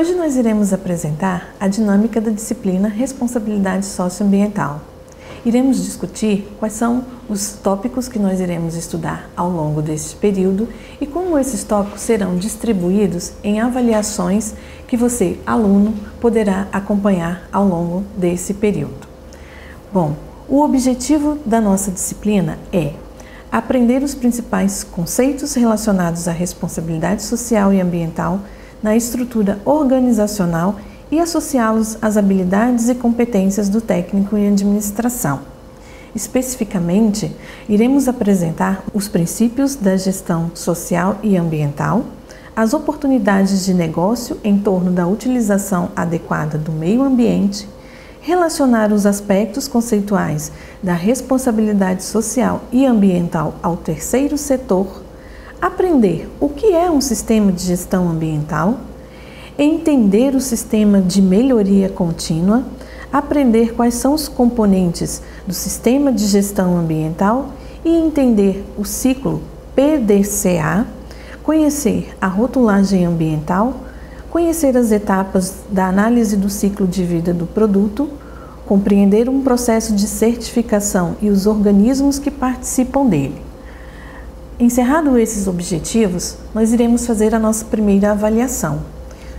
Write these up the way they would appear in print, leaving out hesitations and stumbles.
Hoje nós iremos apresentar a dinâmica da disciplina Responsabilidade Socioambiental. Iremos discutir quais são os tópicos que nós iremos estudar ao longo deste período e como esses tópicos serão distribuídos em avaliações que você, aluno, poderá acompanhar ao longo desse período. Bom, o objetivo da nossa disciplina é aprender os principais conceitos relacionados à responsabilidade social e ambiental na estrutura organizacional e associá-los às habilidades e competências do técnico em administração. Especificamente, iremos apresentar os princípios da gestão social e ambiental, as oportunidades de negócio em torno da utilização adequada do meio ambiente, relacionar os aspectos conceituais da responsabilidade social e ambiental ao terceiro setor, aprender o que é um sistema de gestão ambiental, entender o sistema de melhoria contínua, aprender quais são os componentes do sistema de gestão ambiental e entender o ciclo PDCA, conhecer a rotulagem ambiental, conhecer as etapas da análise do ciclo de vida do produto, compreender um processo de certificação e os organismos que participam dele. Encerrado esses objetivos, nós iremos fazer a nossa primeira avaliação.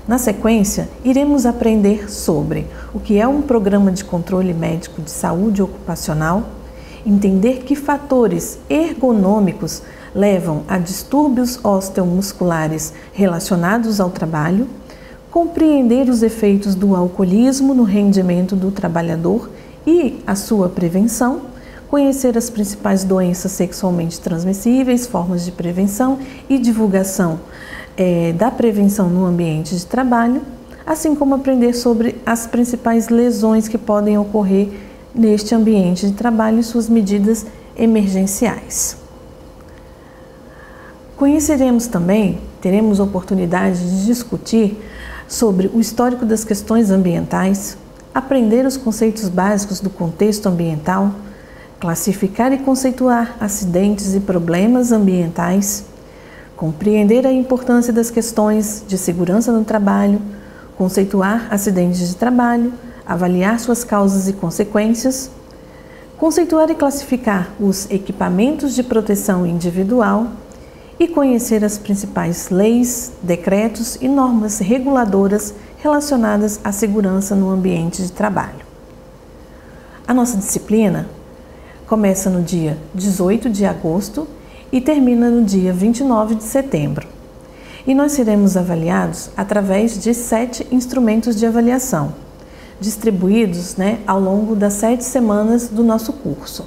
Na sequência, iremos aprender sobre o que é um programa de controle médico de saúde ocupacional, entender que fatores ergonômicos levam a distúrbios osteomusculares relacionados ao trabalho, compreender os efeitos do alcoolismo no rendimento do trabalhador e a sua prevenção, conhecer as principais doenças sexualmente transmissíveis, formas de prevenção e divulgação da prevenção no ambiente de trabalho, assim como aprender sobre as principais lesões que podem ocorrer neste ambiente de trabalho e suas medidas emergenciais. Conheceremos também, teremos oportunidade de discutir sobre o histórico das questões ambientais, aprender os conceitos básicos do contexto ambiental, classificar e conceituar acidentes e problemas ambientais, compreender a importância das questões de segurança no trabalho, conceituar acidentes de trabalho, avaliar suas causas e consequências, conceituar e classificar os equipamentos de proteção individual, e conhecer as principais leis, decretos e normas reguladoras relacionadas à segurança no ambiente de trabalho. A nossa disciplina começa no dia 18 de agosto e termina no dia 29 de setembro. E nós seremos avaliados através de 7 instrumentos de avaliação, distribuídos ao longo das 7 semanas do nosso curso.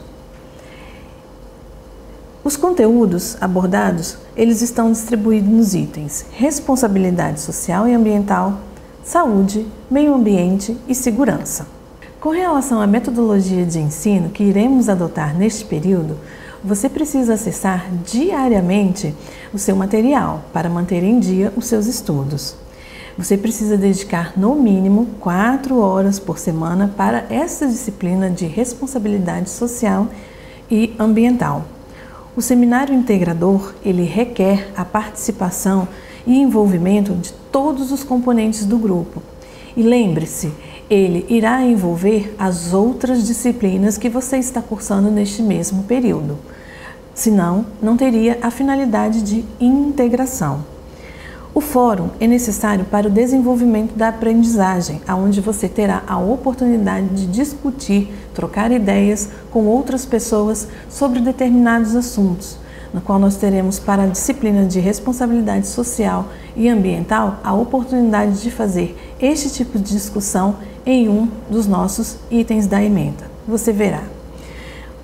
Os conteúdos abordados, eles estão distribuídos nos itens Responsabilidade Social e Ambiental, Saúde, Meio Ambiente e Segurança. Com relação à metodologia de ensino que iremos adotar neste período, você precisa acessar diariamente o seu material para manter em dia os seus estudos. Você precisa dedicar no mínimo 4 horas por semana para essa disciplina de Responsabilidade Social e Ambiental. O seminário integrador, ele requer a participação e envolvimento de todos os componentes do grupo. E lembre-se, ele irá envolver as outras disciplinas que você está cursando neste mesmo período. Senão, não teria a finalidade de integração. O fórum é necessário para o desenvolvimento da aprendizagem, onde você terá a oportunidade de discutir, trocar ideias com outras pessoas sobre determinados assuntos, no qual nós teremos para a disciplina de responsabilidade social e ambiental a oportunidade de fazer este tipo de discussão em um dos nossos itens da ementa. Você verá.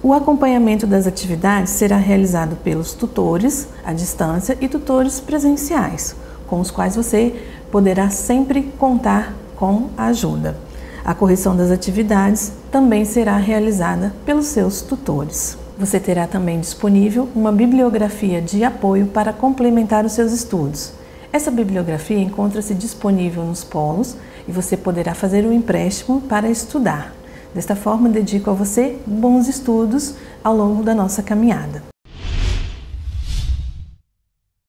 O acompanhamento das atividades será realizado pelos tutores à distância e tutores presenciais, com os quais você poderá sempre contar com a ajuda. A correção das atividades também será realizada pelos seus tutores. Você terá também disponível uma bibliografia de apoio para complementar os seus estudos. Essa bibliografia encontra-se disponível nos polos e você poderá fazer um empréstimo para estudar. Desta forma, dedico a você bons estudos ao longo da nossa caminhada.